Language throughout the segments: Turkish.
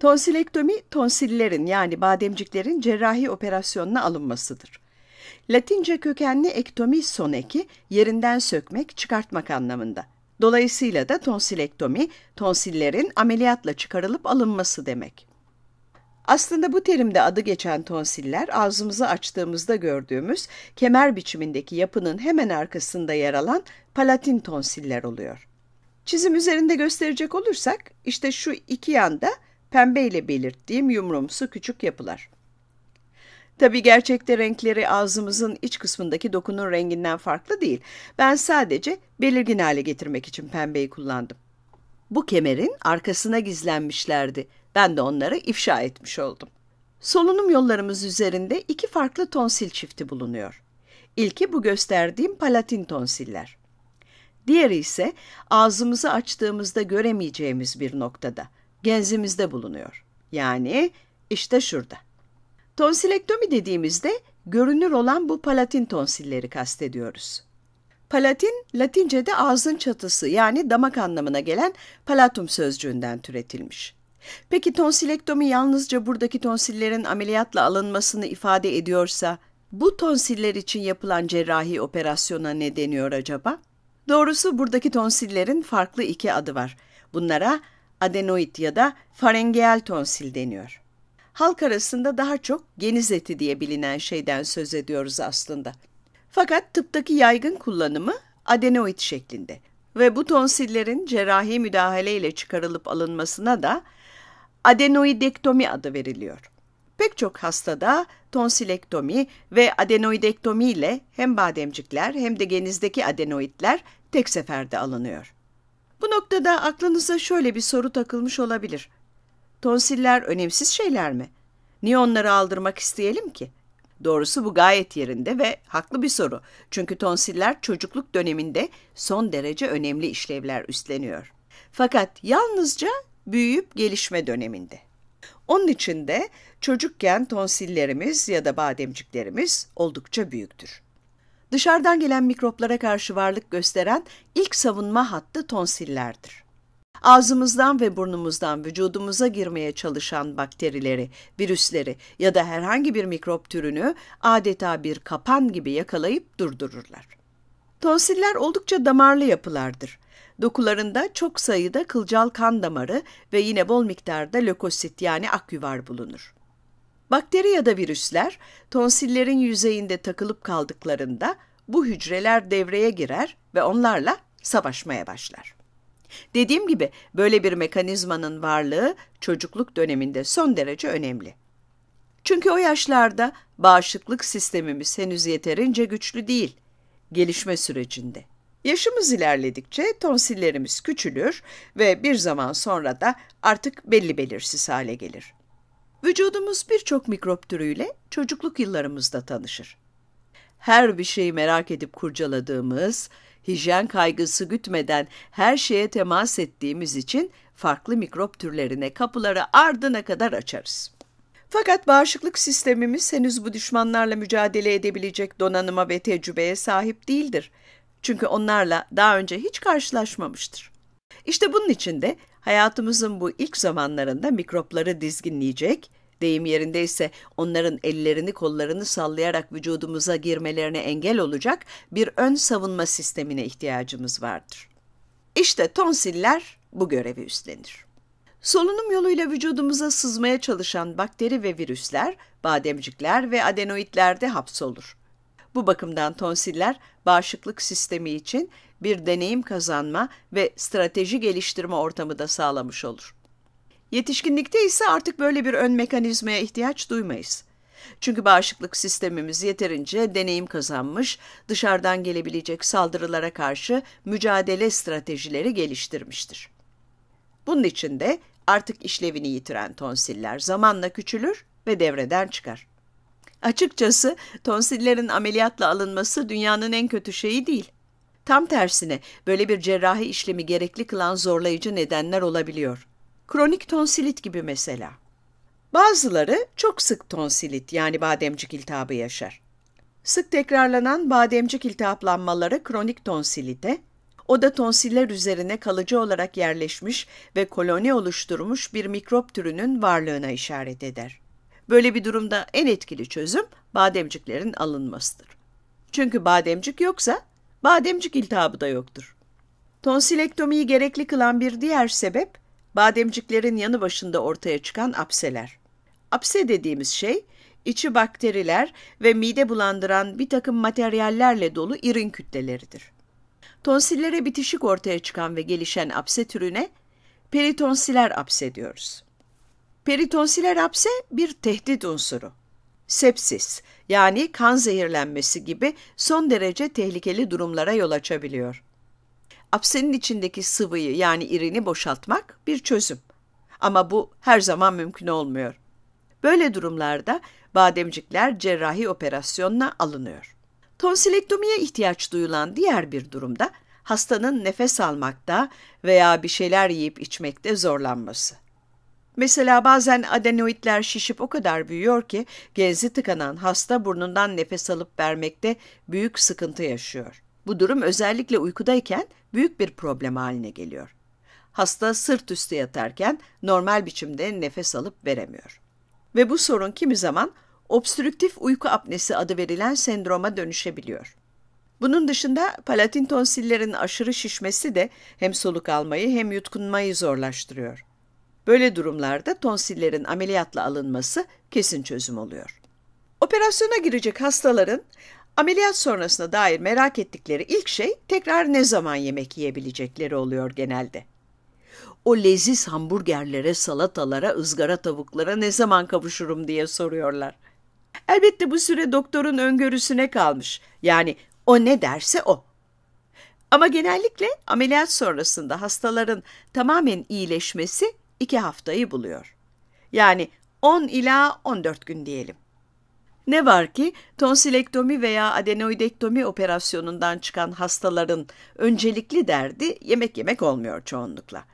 Tonsillektomi, tonsillerin yani bademciklerin cerrahi operasyonuna alınmasıdır. Latince kökenli ektomi son eki, yerinden sökmek, çıkartmak anlamında. Dolayısıyla da tonsillektomi, tonsillerin ameliyatla çıkarılıp alınması demek. Aslında bu terimde adı geçen tonsiller, ağzımızı açtığımızda gördüğümüz kemer biçimindeki yapının hemen arkasında yer alan palatin tonsiller oluyor. Çizim üzerinde gösterecek olursak, işte şu iki yanda pembeyle belirttiğim yumrumsu küçük yapılar. Tabii gerçekte renkleri ağzımızın iç kısmındaki dokunun renginden farklı değil. Ben sadece belirgin hale getirmek için pembeyi kullandım. Bu kemerin arkasına gizlenmişlerdi. Ben de onları ifşa etmiş oldum. Solunum yollarımız üzerinde iki farklı tonsil çifti bulunuyor. İlki bu gösterdiğim palatin tonsiller. Diğeri ise ağzımızı açtığımızda göremeyeceğimiz bir noktada, genzimizde bulunuyor. Yani işte şurada. Tonsillektomi dediğimizde görünür olan bu palatin tonsilleri kastediyoruz. Palatin, Latince'de ağzın çatısı yani damak anlamına gelen palatum sözcüğünden türetilmiş. Peki tonsillektomi yalnızca buradaki tonsillerin ameliyatla alınmasını ifade ediyorsa, bu tonsiller için yapılan cerrahi operasyona ne deniyor acaba? Doğrusu buradaki tonsillerin farklı iki adı var. Bunlara adenoid ya da faringeal tonsil deniyor. Halk arasında daha çok geniz eti diye bilinen şeyden söz ediyoruz aslında. Fakat tıptaki yaygın kullanımı adenoid şeklinde ve bu tonsillerin cerrahi müdahaleyle çıkarılıp alınmasına da adenoidektomi adı veriliyor. Pek çok hastada tonsillektomi ve adenoidektomi ile hem bademcikler hem de genizdeki adenoidler tek seferde alınıyor. Bu noktada aklınıza şöyle bir soru takılmış olabilir. Tonsiller önemsiz şeyler mi? Niye onları aldırmak isteyelim ki? Doğrusu bu gayet yerinde ve haklı bir soru. Çünkü tonsiller çocukluk döneminde son derece önemli işlevler üstleniyor. Fakat yalnızca büyüyüp gelişme döneminde. Onun için de çocukken tonsillerimiz ya da bademciklerimiz oldukça büyüktür. Dışarıdan gelen mikroplara karşı varlık gösteren ilk savunma hattı tonsillerdir. Ağzımızdan ve burnumuzdan vücudumuza girmeye çalışan bakterileri, virüsleri ya da herhangi bir mikrop türünü adeta bir kapan gibi yakalayıp durdururlar. Tonsiller oldukça damarlı yapılardır. Dokularında çok sayıda kılcal kan damarı ve yine bol miktarda lökosit yani akyuvar bulunur. Bakteri ya da virüsler tonsillerin yüzeyinde takılıp kaldıklarında bu hücreler devreye girer ve onlarla savaşmaya başlar. Dediğim gibi böyle bir mekanizmanın varlığı çocukluk döneminde son derece önemli. Çünkü o yaşlarda bağışıklık sistemimiz henüz yeterince güçlü değil, gelişme sürecinde. Yaşımız ilerledikçe tonsillerimiz küçülür ve bir zaman sonra da artık belli belirsiz hale gelir. Vücudumuz birçok mikrop türüyle çocukluk yıllarımızda tanışır. Her bir şeyi merak edip kurcaladığımız, hijyen kaygısı gütmeden her şeye temas ettiğimiz için farklı mikrop türlerine kapıları ardına kadar açarız. Fakat bağışıklık sistemimiz henüz bu düşmanlarla mücadele edebilecek donanıma ve tecrübeye sahip değildir. Çünkü onlarla daha önce hiç karşılaşmamıştır. İşte bunun için de hayatımızın bu ilk zamanlarında mikropları dizginleyecek, deyim yerindeyse onların ellerini kollarını sallayarak vücudumuza girmelerine engel olacak bir ön savunma sistemine ihtiyacımız vardır. İşte tonsiller bu görevi üstlenir. Solunum yoluyla vücudumuza sızmaya çalışan bakteri ve virüsler, bademcikler ve adenoidlerde hapsolur. Bu bakımdan tonsiller bağışıklık sistemi için bir deneyim kazanma ve strateji geliştirme ortamı da sağlamış olur. Yetişkinlikte ise artık böyle bir ön mekanizmaya ihtiyaç duymayız. Çünkü bağışıklık sistemimiz yeterince deneyim kazanmış, dışarıdan gelebilecek saldırılara karşı mücadele stratejileri geliştirmiştir. Bunun için de artık işlevini yitiren tonsiller zamanla küçülür ve devreden çıkar. Açıkçası tonsillerin ameliyatla alınması dünyanın en kötü şeyi değil. Tam tersine böyle bir cerrahi işlemi gerekli kılan zorlayıcı nedenler olabiliyor. Kronik tonsilit gibi mesela. Bazıları çok sık tonsilit yani bademcik iltihabı yaşar. Sık tekrarlanan bademcik iltihaplanmaları kronik tonsilite, O da tonsiller üzerine kalıcı olarak yerleşmiş ve koloni oluşturmuş bir mikrop türünün varlığına işaret eder. Böyle bir durumda en etkili çözüm bademciklerin alınmasıdır. Çünkü bademcik yoksa bademcik iltihabı da yoktur. Tonsillektomiyi gerekli kılan bir diğer sebep bademciklerin yanı başında ortaya çıkan apseler. Apse dediğimiz şey, içi bakteriler ve mide bulandıran bir takım materyallerle dolu irin kütleleridir. Tonsillere bitişik ortaya çıkan ve gelişen apse türüne peritonsiller apse diyoruz. Peritonsiller apse bir tehdit unsuru. Sepsis yani kan zehirlenmesi gibi son derece tehlikeli durumlara yol açabiliyor. Apsenin içindeki sıvıyı yani irini boşaltmak bir çözüm. Ama bu her zaman mümkün olmuyor. Böyle durumlarda bademcikler cerrahi operasyonla alınıyor. Tonsillektomiye ihtiyaç duyulan diğer bir durumda hastanın nefes almakta veya bir şeyler yiyip içmekte zorlanması. Mesela bazen adenoidler şişip o kadar büyüyor ki genzi tıkanan hasta burnundan nefes alıp vermekte büyük sıkıntı yaşıyor. Bu durum özellikle uykudayken büyük bir problem haline geliyor. Hasta sırt üstü yatarken normal biçimde nefes alıp veremiyor. Ve bu sorun kimi zaman obstrüktif uyku apnesi adı verilen sendroma dönüşebiliyor. Bunun dışında palatin tonsillerin aşırı şişmesi de hem soluk almayı hem yutkunmayı zorlaştırıyor. Böyle durumlarda tonsillerin ameliyatla alınması kesin çözüm oluyor. Operasyona girecek hastaların ameliyat sonrasına dair merak ettikleri ilk şey tekrar ne zaman yemek yiyebilecekleri oluyor genelde. O leziz hamburgerlere, salatalara, ızgara tavuklara ne zaman kavuşurum diye soruyorlar. Elbette bu süre doktorun öngörüsüne kalmış. Yani o ne derse o. Ama genellikle ameliyat sonrasında hastaların tamamen iyileşmesi 2 haftayı buluyor. Yani 10 ila 14 gün diyelim. Ne var ki tonsillektomi veya adenoidektomi operasyonundan çıkan hastaların öncelikli derdi yemek yemek olmuyor çoğunlukla.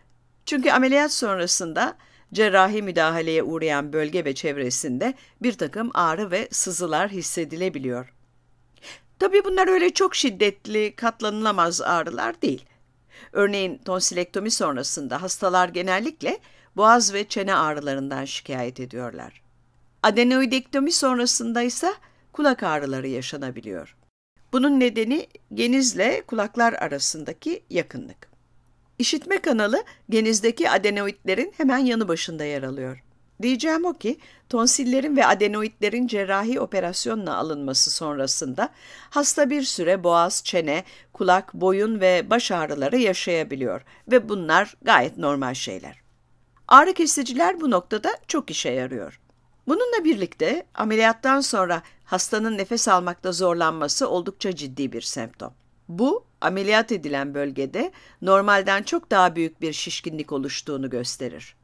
Çünkü ameliyat sonrasında cerrahi müdahaleye uğrayan bölge ve çevresinde bir takım ağrı ve sızılar hissedilebiliyor. Tabii bunlar öyle çok şiddetli, katlanılamaz ağrılar değil. Örneğin tonsillektomi sonrasında hastalar genellikle boğaz ve çene ağrılarından şikayet ediyorlar. Adenoidektomi sonrasında ise kulak ağrıları yaşanabiliyor. Bunun nedeni genizle kulaklar arasındaki yakınlık. İşitme kanalı genizdeki adenoidlerin hemen yanı başında yer alıyor. Diyeceğim o ki tonsillerin ve adenoidlerin cerrahi operasyonla alınması sonrasında hasta bir süre boğaz, çene, kulak, boyun ve baş ağrıları yaşayabiliyor ve bunlar gayet normal şeyler. Ağrı kesiciler bu noktada çok işe yarıyor. Bununla birlikte ameliyattan sonra hastanın nefes almakta zorlanması oldukça ciddi bir semptom. Bu ameliyat edilen bölgede normalden çok daha büyük bir şişkinlik oluştuğunu gösterir.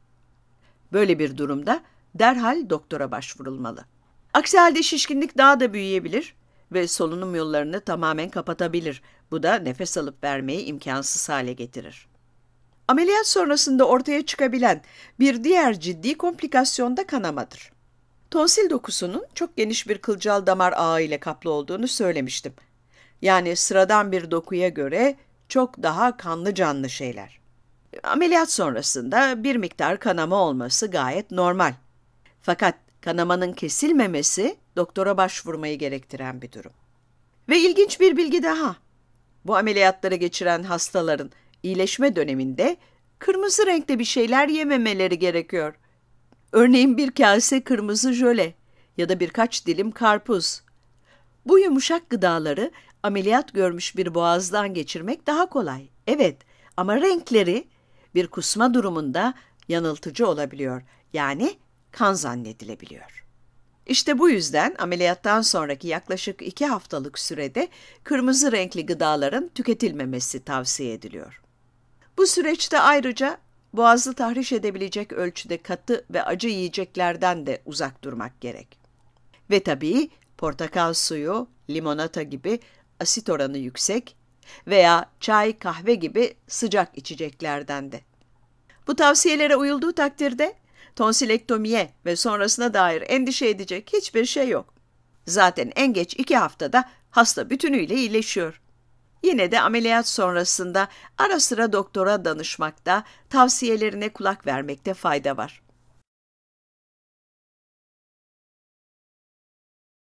Böyle bir durumda derhal doktora başvurulmalı. Aksi halde şişkinlik daha da büyüyebilir ve solunum yollarını tamamen kapatabilir. Bu da nefes alıp vermeyi imkansız hale getirir. Ameliyat sonrasında ortaya çıkabilen bir diğer ciddi komplikasyon da kanamadır. Tonsil dokusunun çok geniş bir kılcal damar ağı ile kaplı olduğunu söylemiştim. Yani sıradan bir dokuya göre çok daha kanlı canlı şeyler. Ameliyat sonrasında bir miktar kanama olması gayet normal. Fakat kanamanın kesilmemesi doktora başvurmayı gerektiren bir durum. Ve ilginç bir bilgi daha. Bu ameliyatları geçiren hastaların iyileşme döneminde kırmızı renkte bir şeyler yememeleri gerekiyor. Örneğin bir kase kırmızı jöle ya da birkaç dilim karpuz. Bu yumuşak gıdaları ameliyat görmüş bir boğazdan geçirmek daha kolay. Evet, ama renkleri bir kusma durumunda yanıltıcı olabiliyor. Yani kan zannedilebiliyor. İşte bu yüzden ameliyattan sonraki yaklaşık 2 haftalık sürede kırmızı renkli gıdaların tüketilmemesi tavsiye ediliyor. Bu süreçte ayrıca boğazı tahriş edebilecek ölçüde katı ve acı yiyeceklerden de uzak durmak gerek. Ve tabii portakal suyu, limonata gibi asit oranı yüksek veya çay, kahve gibi sıcak içeceklerden de. Bu tavsiyelere uyulduğu takdirde tonsillektomiye ve sonrasına dair endişe edecek hiçbir şey yok. Zaten en geç 2 haftada hasta bütünüyle iyileşiyor. Yine de ameliyat sonrasında ara sıra doktora danışmakta, tavsiyelerine kulak vermekte fayda var.